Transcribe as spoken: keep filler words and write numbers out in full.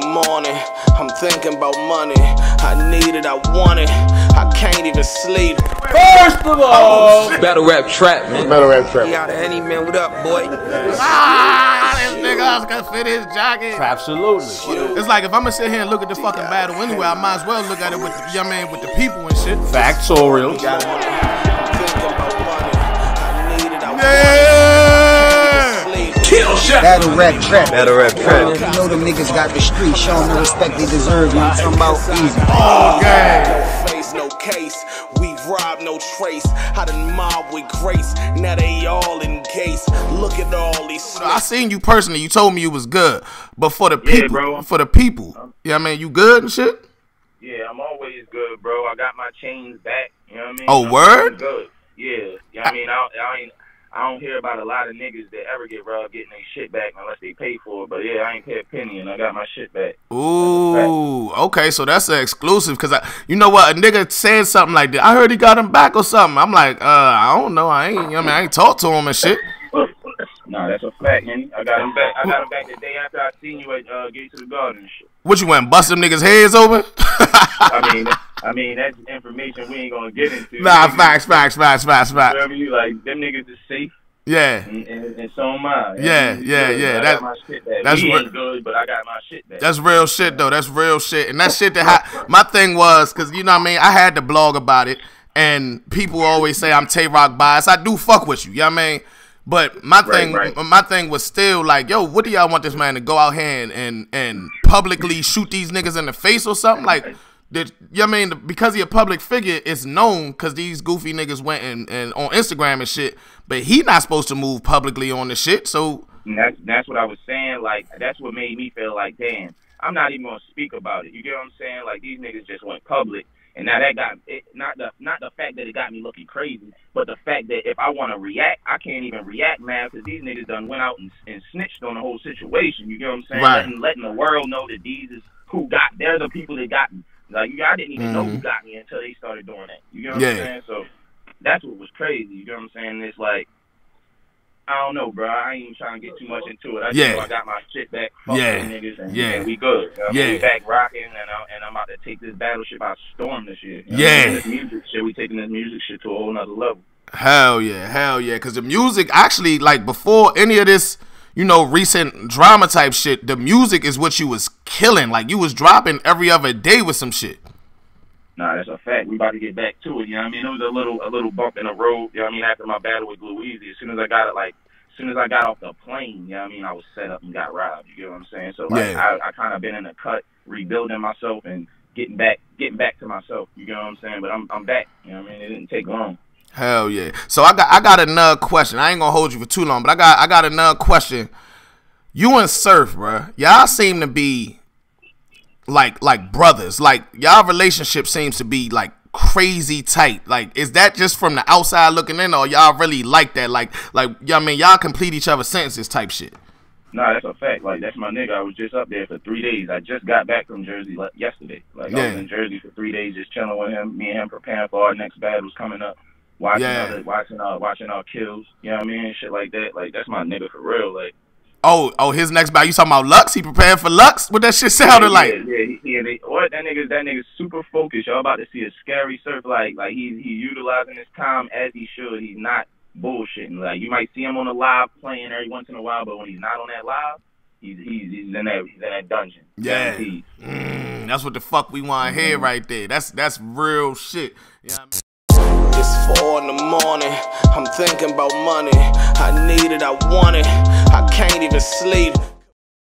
the morning, I'm thinking about money. I need it, I want it, I can't even sleep. First of all, oh, Battle Rap Trap, man. Battle Rap Trap. You out of any man, what up, boy? Ah, this nigga, I was gonna fit his jacket. Absolutely. It's like if I'm gonna sit here and look at the fucking battle anyway, I might as well look at it with the, you know what I mean, with the people and shit. Factorial. Battle Rap Trap. Battle Rap Trap. You know them niggas got the street. Show them the respect they deserve. You know what I'm talking about? Easy. Oh, gang. No face, no case. We've robbed no trace. I done mob with grace. Now they all in case. Look at all these snakes. I seen you personally. You told me you was good. But for the people. Yeah, bro. For the people. Yeah, I mean, you good and shit? Yeah, I'm always good, bro. I got my chains back. You know what I mean? Oh, I'm word? Good. Yeah. Yeah, I mean, I, I ain't. I don't hear about a lot of niggas that ever get robbed getting their shit back unless they pay for it. But yeah, I ain't pay a penny and I got my shit back. Ooh, okay, so that's an exclusive because I, you know what, a nigga said something like that. I heard he got him back or something. I'm like, uh, I don't know. I ain't, I mean, I ain't talked to him and shit. Nah, that's a fact, man. I got him back. I got him back the day after I seen you at uh, Get to the Garden and shit. What you went, bust them niggas' heads open? I mean, I mean that's information we ain't gonna get into. Nah, niggas, facts, facts, facts, facts, facts. Whatever you like, them niggas is safe. Yeah. And, and, and so am I. Yeah, yeah, yeah. yeah. That, my shit back. That's real good, but I got my shit back. That's real shit though. That's real shit, and that shit that I, my thing was, cause you know what I mean. I had to blog about it, and people always say I'm Tay Roc biased. I do fuck with you. You know what I mean. But my thing, right, right. my thing was still like, yo, what do y'all want this man to go out here and, and, and publicly shoot these niggas in the face or something? Like, did, you know what I mean? Because he a public figure, it's known because these goofy niggas went and, and on Instagram and shit, but he not supposed to move publicly on this shit, so. That's, that's what I was saying, like, that's what made me feel like, damn, I'm not even going to speak about it. You get what I'm saying? Like, these niggas just went public. And now that got it, not the not the fact that it got me looking crazy, but the fact that if I want to react, I can't even react now because these niggas done went out and, and snitched on the whole situation. You get what I'm saying? Right. Letting, letting the world know that these is who got, they're the people that got me. Like, you, I didn't even mm-hmm. know who got me until they started doing that. You get what yeah. I'm saying? So that's what was crazy. You get what I'm saying? It's like, I don't know, bro. I ain't even trying to get too much into it. I yeah. know I got my shit back. Fuck yeah. niggas and, yeah. and we good. You know? Yeah. We back rocking, and, I, and I'm about to take this battleship out storm this year. You know? Yeah. This music shit, we taking this music shit to a whole nother level. Hell yeah. Hell yeah. Because the music, actually, like, before any of this, you know, recent drama type shit, the music is what you was killing. Like, you was dropping every other day with some shit. Nah, that's a fact. We about to get back to it, you know what I mean? It was a little a little bump in the road, you know what I mean, after my battle with Louiezy. As soon as I got it, like, as soon as I got off the plane, you know what I mean, I was set up and got robbed, you get what I'm saying? So, like, yeah. I, I kind of been in a cut, rebuilding myself and getting back getting back to myself, you get what I'm saying? But I'm, I'm back, you know what I mean? It didn't take long. Hell yeah. So, I got I got another question. I ain't going to hold you for too long, but I got, I got another question. You and Surf, bro, y'all seem to be... Like like brothers, like y'all relationship seems to be like crazy tight. Like, is that just from the outside looking in, or y'all really like that? Like like y'all I mean y'all complete each other's sentences type shit. Nah, that's a fact. Like, that's my nigga. I was just up there for three days. I just got back from Jersey like yesterday. Like yeah. I was in Jersey for three days, just chilling with him, me and him, preparing for our next battles coming up, watching yeah. other, watching our watching our kills. You know what I mean? Shit like that. Like, that's my nigga for real. Like. Oh, oh, his next battle. You talking about Lux? He prepared for Lux? What that shit sounded yeah, like? Yeah, yeah, yeah. They, or that nigga's that nigga's super focused. Y'all about to see a scary Surf. Like, like he's he utilizing his time as he should. He's not bullshitting. Like, you might see him on a live playing every once in a while, but when he's not on that live, he's he's, he's in that he's in that dungeon. Yeah, mm, that's what the fuck we want to hear right there. That's that's real shit. Yeah. You know what I mean? It's four in the morning, I'm thinking about money. I need it, I want it, I can't even sleep.